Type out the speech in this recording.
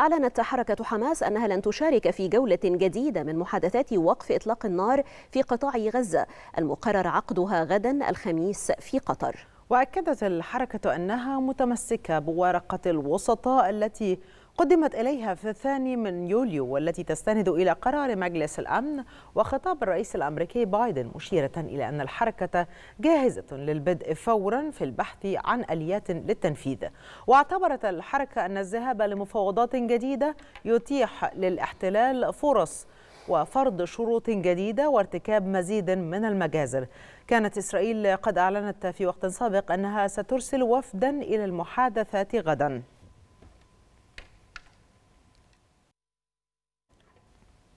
أعلنت حركة حماس أنها لن تشارك في جولة جديدة من محادثات وقف إطلاق النار في قطاع غزة المقرر عقدها غدا الخميس في قطر. وأكدت الحركة أنها متمسكة بورقة الوسطاء التي قدمت إليها في 2 يوليو والتي تستند إلى قرار مجلس الأمن وخطاب الرئيس الأمريكي بايدن، مشيرة إلى أن الحركة جاهزة للبدء فورا في البحث عن آليات للتنفيذ. واعتبرت الحركة أن الذهاب لمفاوضات جديدة يتيح للاحتلال فرص وفرض شروط جديدة وارتكاب مزيد من المجازر. كانت إسرائيل قد أعلنت في وقت سابق أنها سترسل وفدا إلى المحادثات غدا.